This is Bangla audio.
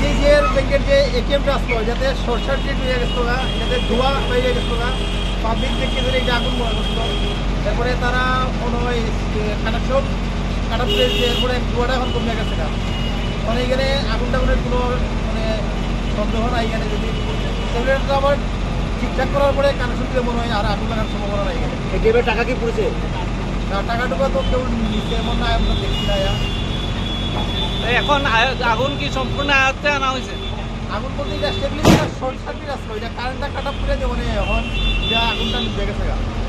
আইসিআইসিআই ব্যাংকের যে এটিএমটা আসলো যাতে শর্ট সার্কিট হয়ে গেছিলো না, যাতে ধোয়া হয়ে গেছিলো না, পাবলিক ব্যাংকে ধরে এটা আগুন বলা গেছিলো। তারপরে তারা কোনো কানেকশন কাটাপ পেয়েছে, এরপরে ধোয়াটা এখন কমে গেছে না, মানে এখানে আগুন টাগুনের কোনো মানে সন্দেহ না। এখানে যদি সেগুলো আবার ঠিকঠাক করার পরে কানেকশন দিলে মনে হয় আর আগুন লাগার সম্ভাবনা নাই। এখানে এটিএমের টাকা কি পড়েছে? টাকা টুকা তো কেউ নিচ্ছে এমন না, আমরা দেখছি না। এখন আগুন কি সম্পূর্ণ আয়ত্তে আনা হয়েছে? আগুন বলতে এটা স্টেবিলিটি শর্ট সার্কিট আসলো, এটা কারেন্টটা কাট অফ করে দেবো, এখন যা আগুনটা নিভে গেছে।